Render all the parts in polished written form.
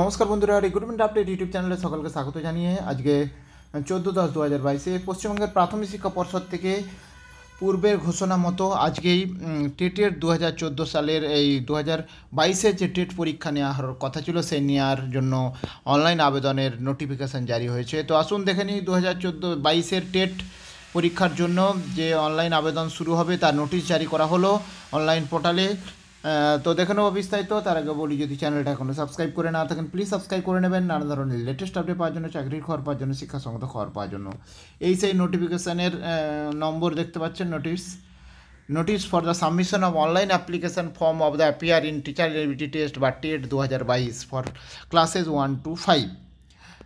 নমস্কার বন্ধুরা, recruitment update YouTube চ্যানেলে সকলকে স্বাগত জানিয়ে আজকে 14/10/2022 পশ্চিমবঙ্গের প্রাথমিক শিক্ষা পর্ষদ থেকে পূর্বের ঘোষণা মতো আজকেই টেটের 2014 সালের এই 2022 যে টেট পরীক্ষা নেওয়ার কথা ছিল সেই নেওয়ার জন্য অনলাইন আবেদনের নোটিফিকেশন জারি হয়েছে। তো আসুন দেখে নিই 2014-22 টেট পরীক্ষার জন্য যে অনলাইন আবেদন শুরু হবে তার নোটিশ জারি করা হলো অনলাইন পোর্টালে। তো দেখে নেব বিস্তারিত। তার আগে বলি, যদি চ্যানেলটা এখনও সাবস্ক্রাইব করে না থাকেন প্লিজ সাবস্ক্রাইব করে নেবেন নানা ধরনের লেটেস্ট আপডেট পাওয়ার জন্য, চাকরির খবর পাওয়ার জন্য, শিক্ষা সংক্রান্ত খবর পাওয়ার জন্য। এই সেই নোটিফিকেশানের নম্বর দেখতে পাচ্ছেন, notice for the submission of online application form of the appear in teacher eligibility test বা টেট 2022 ফর ক্লাসেস 1 to 5।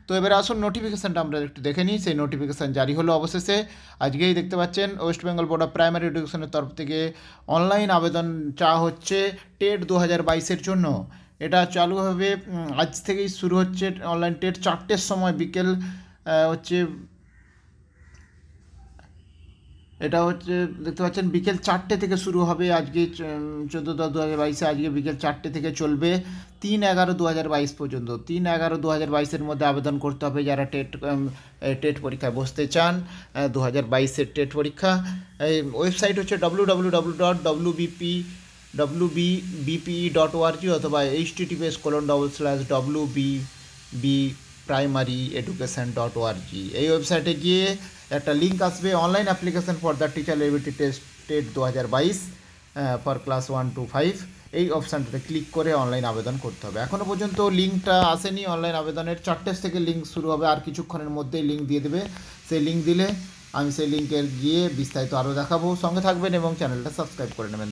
তো এবারে আসুন নোটিফিকেশানটা আমরা একটু দেখে নিই। সেই নোটিফিকেশান জারি হলো অবশেষে আজকেই, দেখতে পাচ্ছেন West Bengal board of primary এডুকেশনের তরফ থেকে অনলাইন আবেদন চাওয়া হচ্ছে টেট 2022-এর জন্য। এটা চালু হবে, আজ থেকেই শুরু হচ্ছে অনলাইন টেট 4টের সময় বিকেল এটা হচ্ছে দেখতে পাচ্ছেন বিকেল 4টে থেকে শুরু হবে আজকে 14/10/2022। আজকে বিকেল 4টে থেকে চলবে 3/11/2022 পর্যন্ত। 3/11/2022-এর মধ্যে আবেদন করতে হবে যারা টেট পরীক্ষায় বসতে চান 2022-এর টেট পরীক্ষা। এই ওয়েবসাইট হচ্ছে www.wbbpe.org অথবা https://wbbprimaryeducation.org। এই ওয়েবসাইটে গিয়ে একটা লিঙ্ক আসবে online application for the teacher eligibility test TET 2022 for class 1 to 5। এই অপশানটাতে ক্লিক করে অনলাইন আবেদন করতে হবে। এখনও পর্যন্ত লিঙ্কটা আসেনি অনলাইন আবেদনের। 4টে থেকে লিঙ্ক শুরু হবে, আর কিছুক্ষণের মধ্যেই লিঙ্ক দিয়ে দেবে। সেই লিঙ্ক দিলে আমি সেই লিঙ্কের গিয়ে বিস্তারিত আরও দেখাবো। সঙ্গে থাকবেন এবং চ্যানেলটা সাবস্ক্রাইব করে নেবেন।